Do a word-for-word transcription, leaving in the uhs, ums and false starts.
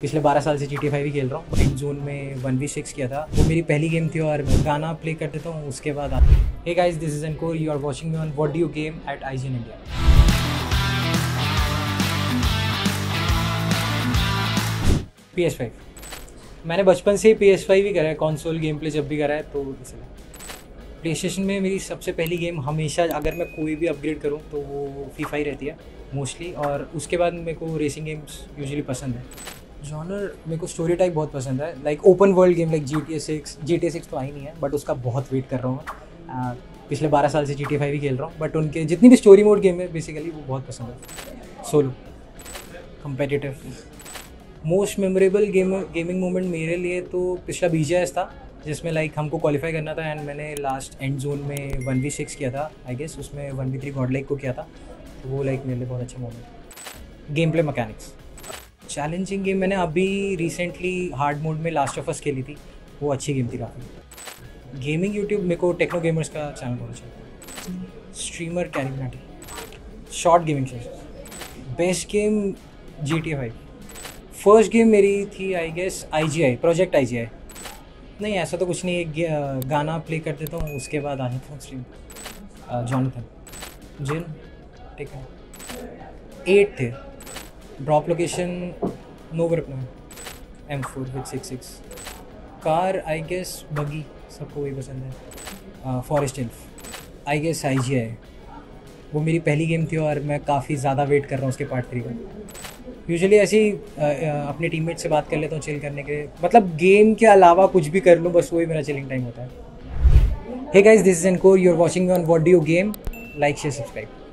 पिछले बारह साल से जी टी ए फाइव ही खेल रहा हूँ। एक जून में वन बी सिक्स किया था, वो मेरी पहली गेम थी और मैं गाना प्ले कर देता हूँ। उसके बाद hey guys this is Encore, you are watching me on what do you game at I G N India. P S five मैंने बचपन से ही पी एस फाइव ही करा है, कॉन्सोल गेम प्ले जब भी करा है तो प्ले स्टेशन में मेरी सबसे पहली गेम हमेशा, अगर मैं कोई भी अपग्रेड करूँ तो वो फीफा ही रहती है मोस्टली। और उसके बाद मेरे को रेसिंग गेम्स यूजुअली पसंद है। जॉनर मेरे को स्टोरी टाइप बहुत पसंद है, like open world game like G T A six. G T A six तो आई नहीं है, बट उसका बहुत वेट कर रहा हूँ मैं। पिछले बारह साल से जी टी ए फाइव ही खेल रहा हूँ, बट उनके जितनी भी स्टोरी मोड गेम है बेसिकली वो बहुत पसंद है। Solo competitive most memorable game gaming moment मेरे लिए तो पिछला बी जी आई था, जिसमें लाइक हमको क्वालिफाई करना था एंड मैंने लास्ट एंड जोन में वन बी सिक्स किया था आई गेस। उसमें one B three godlike को किया था, तो वो लाइक मेरे लिए बहुत अच्छा moment. Game play mechanics challenging game, मैंने अभी रिसेंटली हार्ड मोड में लास्ट ऑफ अस खेली थी, वो अच्छी गेम थी काफ़ी। गेमिंग यूट्यूब मेरे को टेक्नो गेमर्स का चैनल होना चाहिए। Streamer CarryMinati short gaming session. Best game G T A five. First game मेरी थी I guess I G I, project I G आई। नहीं ऐसा तो कुछ नहीं, एक गाना प्ले कर देता हूँ उसके बाद आ जाता हूँ स्ट्रीम। जॉनथन जिन ठीक है। At the drop location, no weapon, M four with six six. Car I guess buggy, सबको वही पसंद है। Forest elf I guess I G I, वो मेरी पहली गेम थी और मैं काफ़ी ज़्यादा वेट कर रहा हूँ उसके पार्ट थ्री का। यूजुअली ऐसी अपने टीममेट से बात कर लेता हूँ चिल करने के लिए, मतलब गेम के अलावा कुछ भी कर लूँ, बस वही मेरा चिलिंग टाइम होता है। Hey guys this is Encore, you are watching on what do you game. Like share subscribe.